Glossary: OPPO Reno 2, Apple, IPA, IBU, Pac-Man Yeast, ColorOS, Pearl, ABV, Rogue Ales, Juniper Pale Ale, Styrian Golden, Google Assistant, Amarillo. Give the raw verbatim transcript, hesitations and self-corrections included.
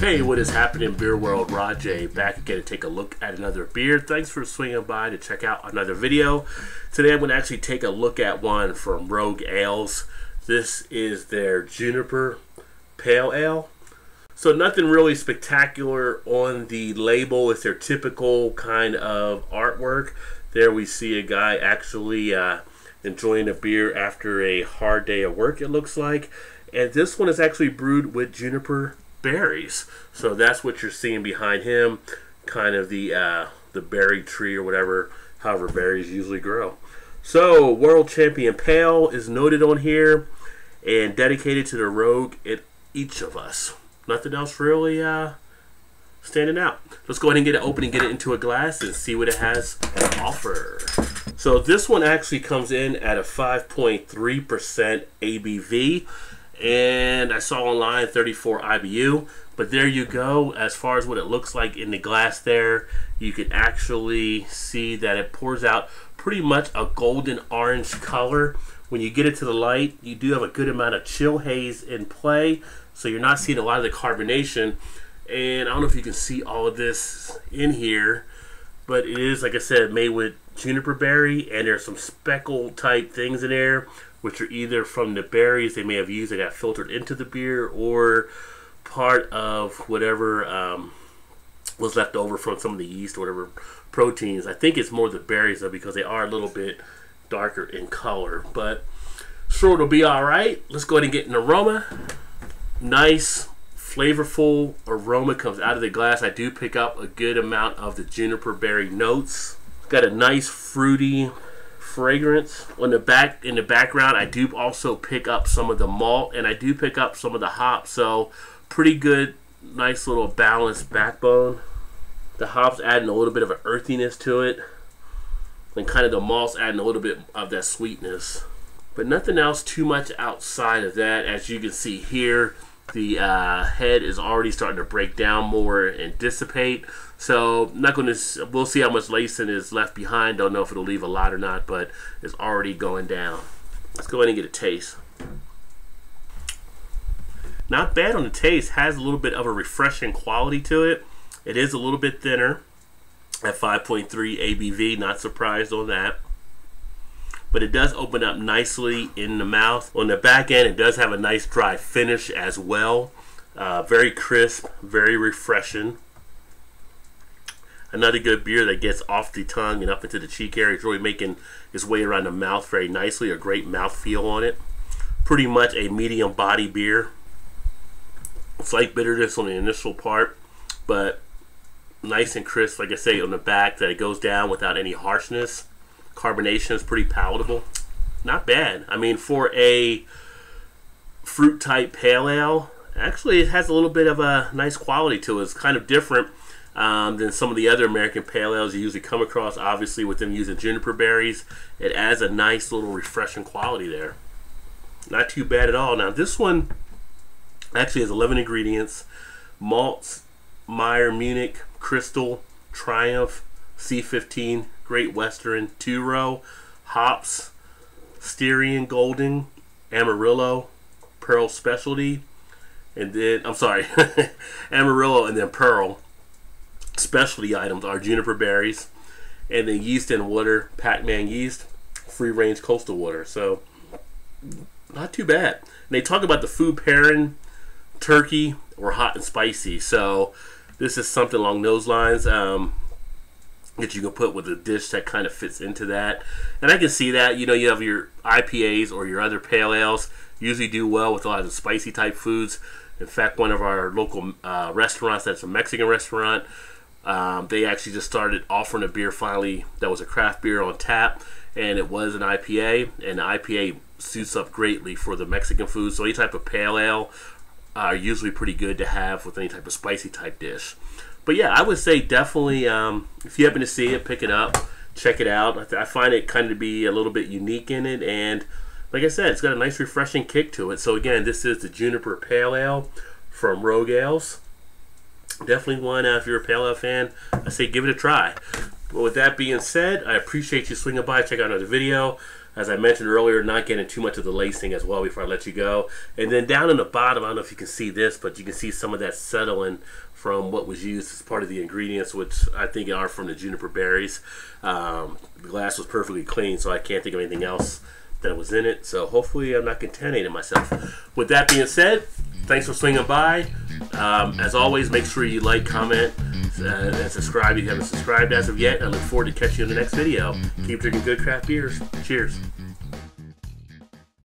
Hey, what is happening, Beer World? Rajay back again to take a look at another beer. Thanks for swinging by to check out another video. Today I'm going to actually take a look at one from Rogue Ales. This is their Juniper Pale Ale. So nothing really spectacular on the label. It's their typical kind of artwork. There we see a guy actually uh, enjoying a beer after a hard day of work, it looks like. And this one is actually brewed with juniper berries, so that's what you're seeing behind him, kind of the uh, the berry tree or whatever, however berries usually grow. So World Champion Pale is noted on here and dedicated to the rogue in each of us. Nothing else really uh, standing out. Let's go ahead and get it open and get it into a glass and see what it has to offer. So this one actually comes in at a five point three percent A B V. And I saw online thirty-four I B U, but there you go. As far as what it looks like in the glass there, you can actually see that it pours out pretty much a golden orange color. When you get it to the light, you do have a good amount of chill haze in play, so you're not seeing a lot of the carbonation. And I don't know if you can see all of this in here, but it is, like I said, made with juniper berry, and there's some speckle type things in there, which are either from the berries they may have used that got filtered into the beer, or part of whatever um, was left over from some of the yeast or whatever proteins. I think it's more the berries though, because they are a little bit darker in color, but sure, it'll be all right. Let's go ahead and get an aroma. Nice, flavorful aroma comes out of the glass. I do pick up a good amount of the juniper berry notes. It's got a nice fruity fragrance on the back. In the background, I do also pick up some of the malt, and I do pick up some of the hops, so pretty good, nice little balanced backbone. The hops adding a little bit of an earthiness to it, and kind of the malt's adding a little bit of that sweetness, but nothing else too much outside of that. As you can see here, the uh, head is already starting to break down more and dissipate. So not going to. We'll see how much lacing is left behind. Don't know if it'll leave a lot or not, but it's already going down. Let's go ahead and get a taste. Not bad on the taste. Has a little bit of a refreshing quality to it. It is a little bit thinner at five point three A B V. Not surprised on that. But it does open up nicely in the mouth. On the back end, it does have a nice dry finish as well. Uh, very crisp, very refreshing. Another good beer that gets off the tongue and up into the cheek area. It's really making its way around the mouth very nicely. A great mouthfeel on it. Pretty much a medium body beer. Slight bitterness on the initial part, but nice and crisp, like I say, on the back, that it goes down without any harshness. Carbonation is pretty palatable. Not bad. I mean, for a fruit type pale ale, actually it has a little bit of a nice quality to it. It's kind of different um, than some of the other American pale ales you usually come across. Obviously, with them using juniper berries, it adds a nice little refreshing quality there. Not too bad at all. Now this one actually has eleven ingredients: malts, Meyer, Munich, Crystal, Triumph, C fifteen, Great Western, Two Row, hops, Styrian Golden, Amarillo, Pearl Specialty, and then, I'm sorry, Amarillo and then Pearl. Specialty items are juniper berries, and then yeast and water, Pac-Man yeast, free range coastal water. So, not too bad. And they talk about the food pairing, turkey, or hot and spicy. So, this is something along those lines. Um, that you can put with a dish that kind of fits into that. And I can see that, you know, you have your I P As or your other pale ales usually do well with a lot of the spicy type foods. In fact, one of our local uh, restaurants, that's a Mexican restaurant, um, they actually just started offering a beer finally that was a craft beer on tap, and it was an I P A, and the I P A suits up greatly for the Mexican food. So any type of pale ale are usually pretty good to have with any type of spicy type dish. But yeah, I would say definitely, um, if you happen to see it, pick it up, check it out. I find it kind of to be a little bit unique in it, and like I said, it's got a nice refreshing kick to it. So again, this is the Juniper Pale Ale from Rogue Ales. Definitely one, uh, if you're a Pale Ale fan, I say give it a try. But with that being said, I appreciate you swinging by, check out another video. as I mentioned earlier, not getting too much of the lacing as well before I let you go. And then down in the bottom, I don't know if you can see this, but you can see some of that settling from what was used as part of the ingredients, which I think are from the juniper berries. Um, the glass was perfectly clean, so I can't think of anything else that was in it. So hopefully I'm not contaminating myself. With that being said, thanks for swinging by. Um, as always, make sure you like, comment, uh, and subscribe if you haven't subscribed as of yet. I look forward to catching you in the next video. Keep drinking good craft beers. Cheers.